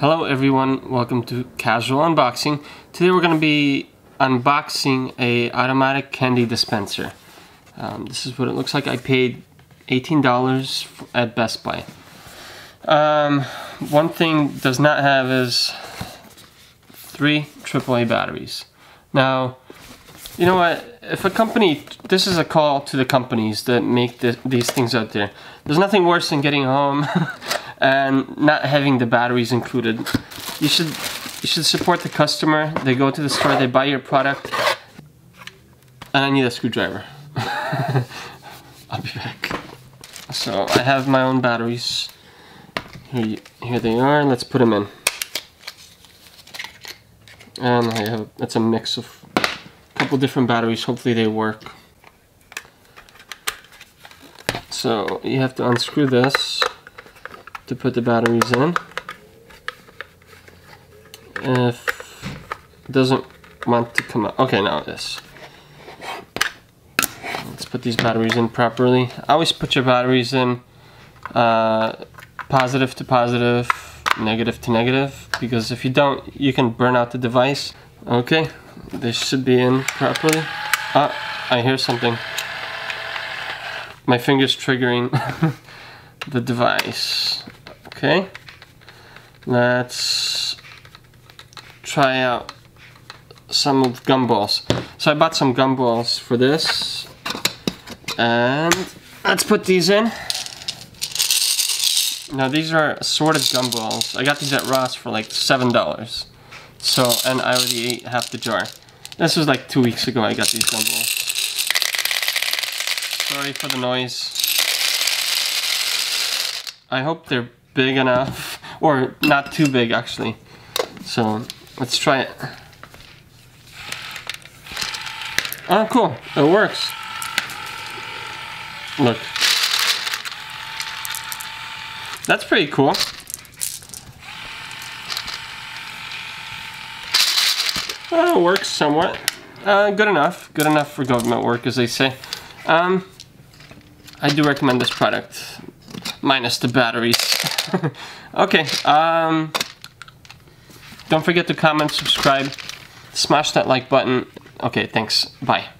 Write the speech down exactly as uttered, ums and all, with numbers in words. Hello everyone, welcome to Casual Unboxing. Today we're going to be unboxing a automatic candy dispenser. Um, this is what it looks like. I paid eighteen dollars at Best Buy. Um, one thing it does not have is three triple A batteries. Now, you know what, if a company, this is a call to the companies that make the, these things out there. There's nothing worse than getting home and not having the batteries included. You should, you should support the customer. They go to the store, they buy your product. And I need a screwdriver. I'll be back. So I have my own batteries. Here, you, here they are, let's put them in. And I have, that's a mix of a couple different batteries, hopefully they work. So you have to unscrew this to put the batteries in. If it doesn't want to come out, okay, now it is. Let's put these batteries in properly. Always put your batteries in uh, positive to positive, negative to negative, because if you don't, you can burn out the device. Okay, they should be in properly. Ah, I hear something. My finger's triggering the device. Okay, let's try out some of gumballs. So I bought some gumballs for this, and let's put these in. Now these are assorted gumballs. I got these at Ross for like seven dollars. So, and I already ate half the jar. This was like two weeks ago I got these gumballs. Sorry for the noise. I hope they're big enough, or not too big actually. So, let's try it. Oh cool, it works. Look. That's pretty cool. Uh, it works somewhat. Uh, good enough. Good enough for government work, as they say. Um, I do recommend this product. Minus the batteries. Okay. Um, don't forget to comment, subscribe, smash that like button. Okay, thanks. Bye.